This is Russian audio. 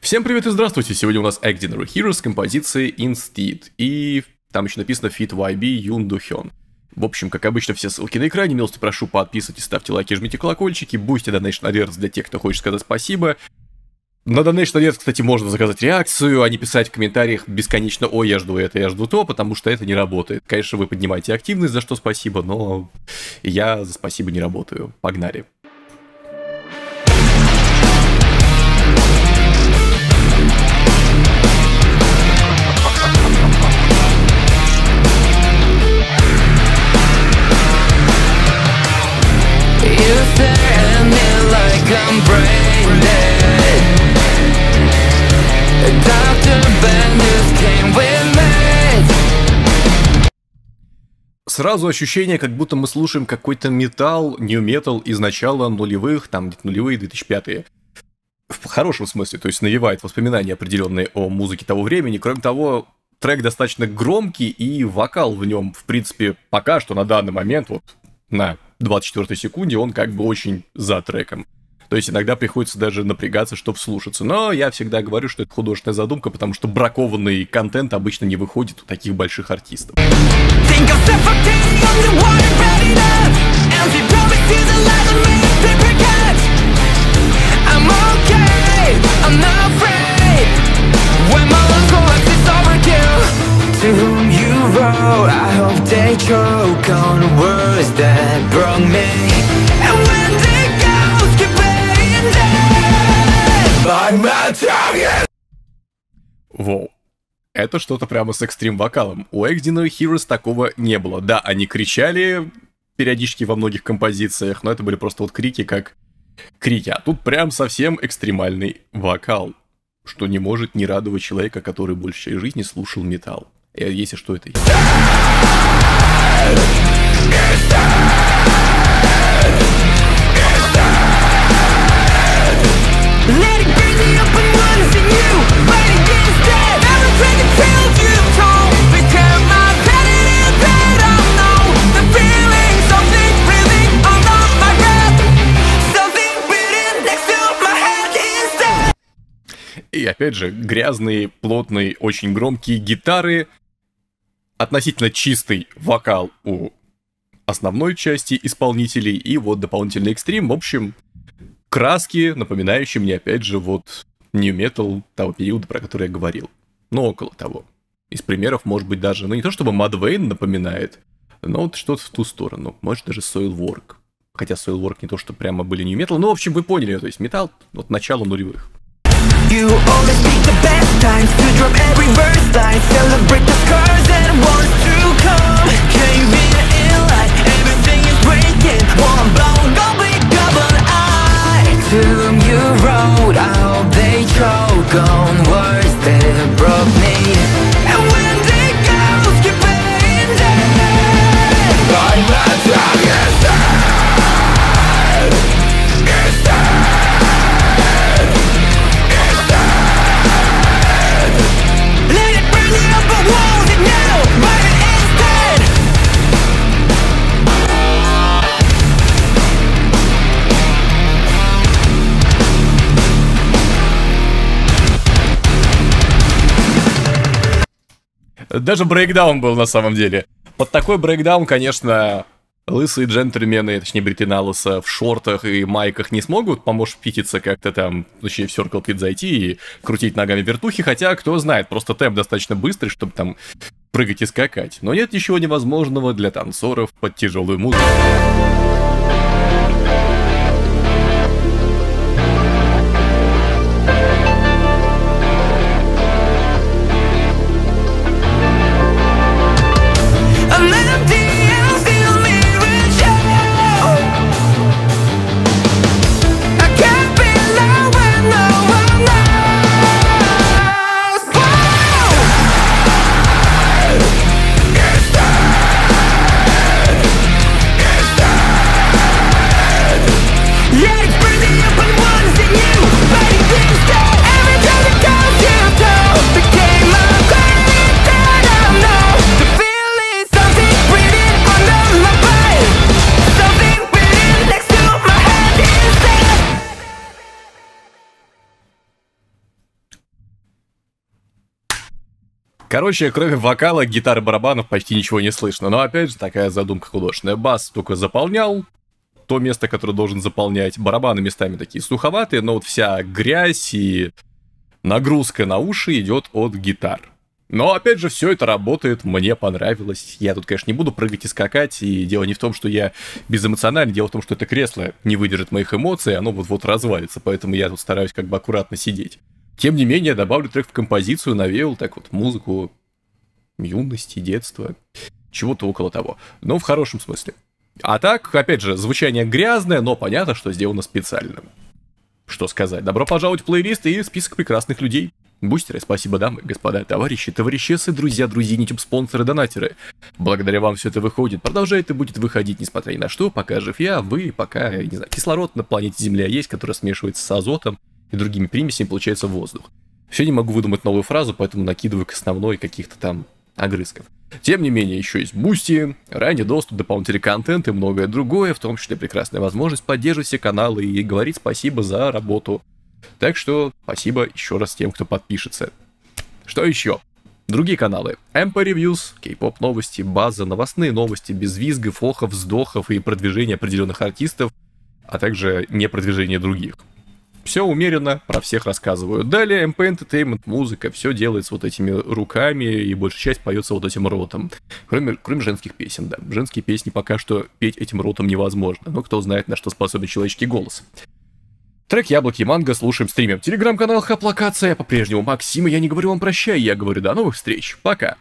Всем привет и здравствуйте! Сегодня у нас Xdinary Heroes с композицией iNSTEAD. И там еще написано Fit YB Yoon Do Hyun. В общем, как обычно, все ссылки на экране. Милости прошу, подписывайтесь, ставьте лайки, жмите колокольчики. Boosty, Donation Alerts для тех, кто хочет сказать спасибо. На Donation Alerts, кстати, можно заказать реакцию, а не писать в комментариях бесконечно «Ой, я жду это, я жду то», потому что это не работает. Конечно, вы поднимаете активность, за что спасибо, но я за спасибо не работаю. Погнали! Сразу ощущение, как будто мы слушаем какой-то металл, нью-метал из начала нулевых, там где-то нулевые, 2005-е. В хорошем смысле, то есть навевает воспоминания определенные о музыке того времени. Кроме того, трек достаточно громкий, и вокал в нем, в принципе, пока что на данный момент, вот на 24-й секунде, он как бы очень за треком. То есть иногда приходится даже напрягаться, чтобы вслушаться. Но я всегда говорю, что это художественная задумка, потому что бракованный контент обычно не выходит у таких больших артистов. Воу. Это что-то прямо с экстрим-вокалом. У Xdinary Heroes такого не было. Да, они кричали периодически во многих композициях, но это были просто вот крики, как крики. А тут прям совсем экстремальный вокал, что не может не радовать человека, который большей частью жизни слушал металл. Если что, это... И опять же, грязные, плотные, очень громкие гитары, относительно чистый вокал у основной части исполнителей и вот дополнительный экстрим. В общем, краски, напоминающие мне, опять же, вот нью-метал того периода, про который я говорил. Ну, около того. Из примеров, может быть, даже, ну, не то чтобы Мадвейн напоминает, но вот что-то в ту сторону. Может, даже Soilwork. Хотя Soilwork не то, что прямо были нью-метал, но, в общем, вы поняли, то есть металл от начала нулевых. You always pick the best times to drop every verse line. Celebrate the scars that want to come. Came in light, everything is breaking. One blow, go big up an eye. To whom you wrote, I hope they choke on words that broke me. And when they go, skip it in there. I'm not talking. Даже брейкдаун был на самом деле. Под такой брейкдаун, конечно, лысые джентльмены, точнее бриты на лысо, в шортах и майках не смогут поможет пититься как-то там, точнее в Circle Pit зайти и крутить ногами вертухи, хотя, кто знает, просто темп достаточно быстрый, чтобы там прыгать и скакать. Но нет ничего невозможного для танцоров под тяжелую музыку. Короче, кроме вокала, гитары, барабанов почти ничего не слышно. Но опять же, такая задумка художественная. Бас только заполнял то место, которое должен заполнять. Барабаны местами такие суховатые, но вот вся грязь и нагрузка на уши идет от гитар. Но опять же, все это работает, мне понравилось. Я тут, конечно, не буду прыгать и скакать, и дело не в том, что я безэмоционален, дело в том, что это кресло не выдержит моих эмоций, оно вот-вот развалится, поэтому я тут стараюсь как бы аккуратно сидеть. Тем не менее, добавлю трек в композицию, навеял так вот музыку юности, детства, чего-то около того. Но в хорошем смысле. А так, опять же, звучание грязное, но понятно, что сделано специально. Что сказать, добро пожаловать в плейлист и список прекрасных людей. Бустеры, спасибо, дамы, господа, товарищи, товарищесы, друзья, друзья, спонсоры, донатеры. Благодаря вам все это выходит, продолжает и будет выходить, несмотря ни на что, пока жив я, вы, пока, не знаю, кислород на планете Земля есть, который смешивается с азотом и другими примесями, получается воздух. Все не могу выдумать новую фразу, поэтому накидываю к основной каких-то там огрызков. Тем не менее, еще есть Boosty, ранний доступ, дополнительный контент и многое другое, в том числе прекрасная возможность поддерживать все каналы и говорить спасибо за работу. Так что спасибо еще раз тем, кто подпишется. Что еще? Другие каналы. MP Reviews, K-pop новости, база, новостные новости без визгов, охов, вздохов и продвижения определенных артистов, а также не продвижение других. Все умеренно, про всех рассказываю. Далее MP Entertainment, музыка, все делается вот этими руками, и большая часть поется вот этим ротом. Кроме женских песен, да. Женские песни пока что петь этим ротом невозможно, но кто знает, на что способен человеческий голос. Трек «Яблоки и манго» слушаем, стримим. Телеграм-канал «Хоплакация» по-прежнему. Максим, я не говорю вам прощай, я говорю до новых встреч. Пока.